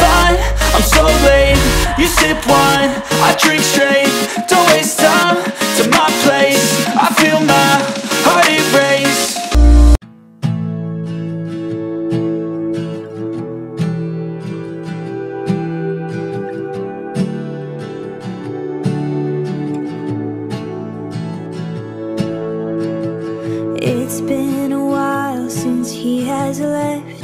fine, I'm so late. You sip wine, I drink straight, don't waste time to my place. I feel my heart erase. It's been a while since he has left,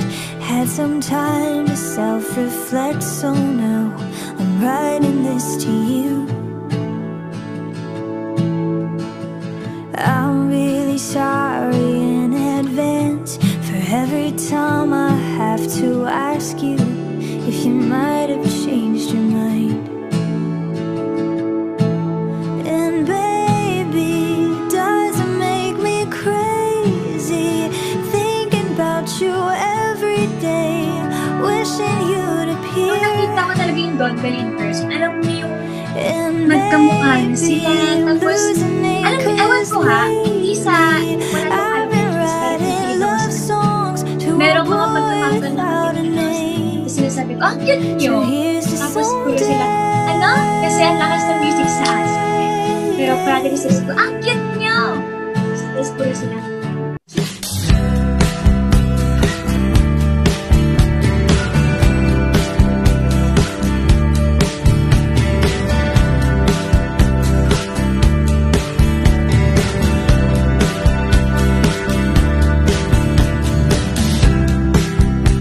had some time to self-reflect, so now I'm writing this to you. I'm really sorry in advance for every time I have to ask you if you might have changed your mind. And Belin person. Alam mo yung nagkamukha siya. Tapos, alam mo, ewan ko ha, hindi sa walang nakakalimutan. Meron ko mga pagkakataon na hindi sinasabi ko, ang cute niyo. Tapos, puro sila, ano? Kasi ang lakas ng music sa akin. Pero practice ko, ang cute niyo. Tapos, puro sila.